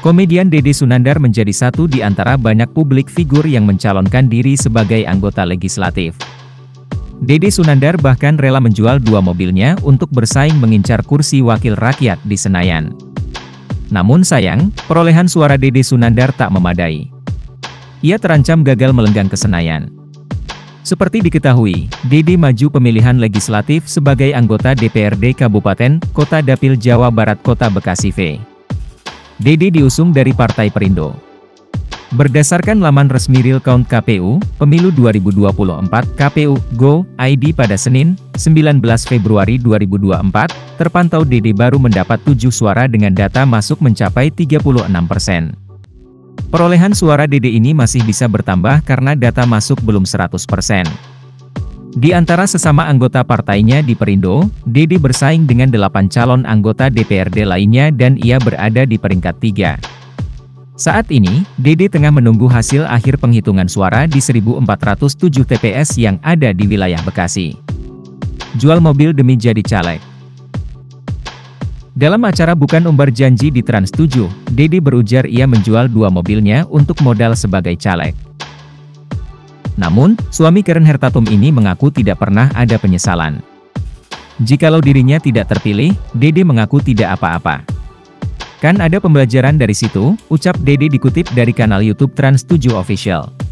Komedian Dede Sunandar menjadi satu di antara banyak publik figur yang mencalonkan diri sebagai anggota legislatif. Dede Sunandar bahkan rela menjual dua mobilnya untuk bersaing mengincar kursi wakil rakyat di Senayan. Namun sayang, perolehan suara Dede Sunandar tak memadai. Ia terancam gagal melenggang ke Senayan. Seperti diketahui, Dede maju pemilihan legislatif sebagai anggota DPRD Kabupaten, Kota Dapil Jawa Barat Kota Bekasi V. Dede diusung dari Partai Perindo. Berdasarkan laman resmi Real Count KPU, Pemilu 2024 KPU Go ID pada Senin, 19 Februari 2024, terpantau Dede baru mendapat 7 suara dengan data masuk mencapai 36%. Perolehan suara Dede ini masih bisa bertambah karena data masuk belum 100%. Di antara sesama anggota partainya di Perindo, Dede bersaing dengan 8 calon anggota DPRD lainnya dan ia berada di peringkat 3. Saat ini, Dede tengah menunggu hasil akhir penghitungan suara di 1.407 TPS yang ada di wilayah Bekasi. Jual mobil demi jadi caleg. Dalam acara Bukan Umbar Janji di Trans 7, Dede berujar ia menjual dua mobilnya untuk modal sebagai caleg. Namun, suami Karen Hertatum ini mengaku tidak pernah ada penyesalan. Jikalau dirinya tidak terpilih, Dede mengaku tidak apa-apa. Kan ada pembelajaran dari situ, ucap Dede dikutip dari kanal YouTube Trans 7 Official.